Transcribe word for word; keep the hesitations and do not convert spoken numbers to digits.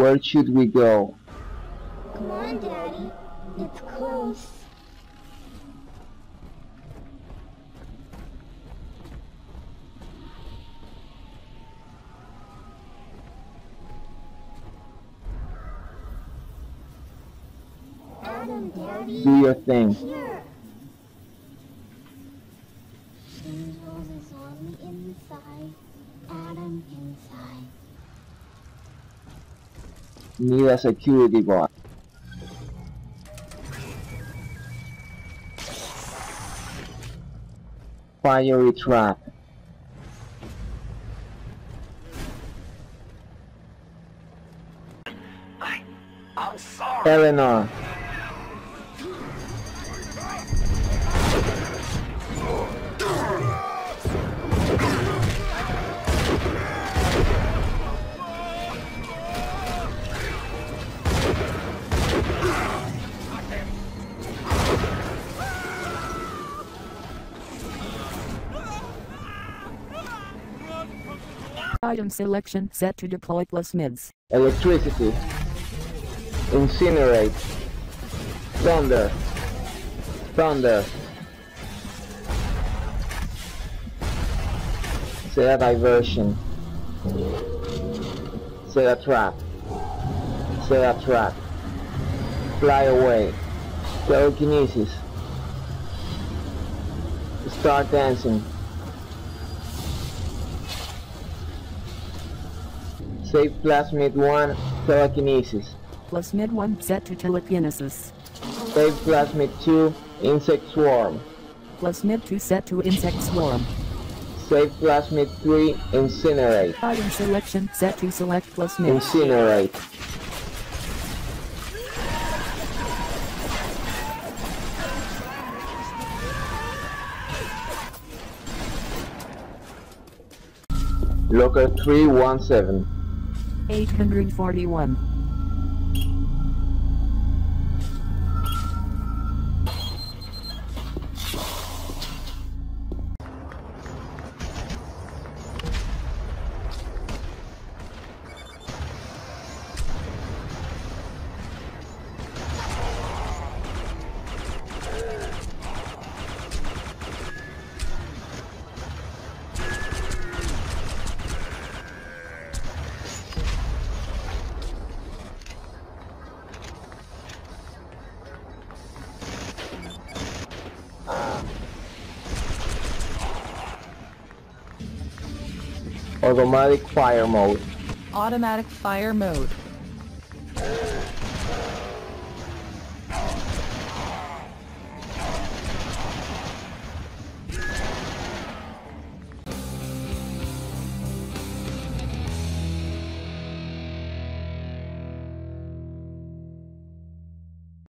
Where should we go? Come on, Daddy. It's close. Adam, Daddy. Do your thing. Here. Angels is on the inside. Adam inside. Need a security guard. Fiery trap. I, I'm sorry. Eleanor. Item selection set to deploy plasmids. Electricity. Incinerate. Thunder. Thunder. Set a diversion. Set a trap. Set a trap. Fly away. Telekinesis. Start dancing. Save Plasmid one, Telekinesis. Plasmid one set to Telekinesis. Save Plasmid two, Insect Swarm. Plasmid two set to Insect Swarm. Save Plasmid three, Incinerate. Item selection set to select Plasmid. Incinerate. Locker three one seven. eight forty-one. Automatic fire mode. Automatic fire mode.